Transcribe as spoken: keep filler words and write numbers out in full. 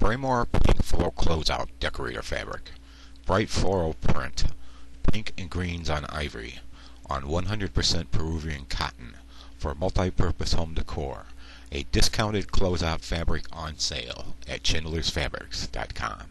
Braemore Pink Floral Closeout Decorator Fabric. Bright floral print. Pink and greens on ivory. On one hundred percent Peruvian cotton. For multi-purpose home decor. A discounted closeout fabric on sale at Schindlers Fabrics dot com.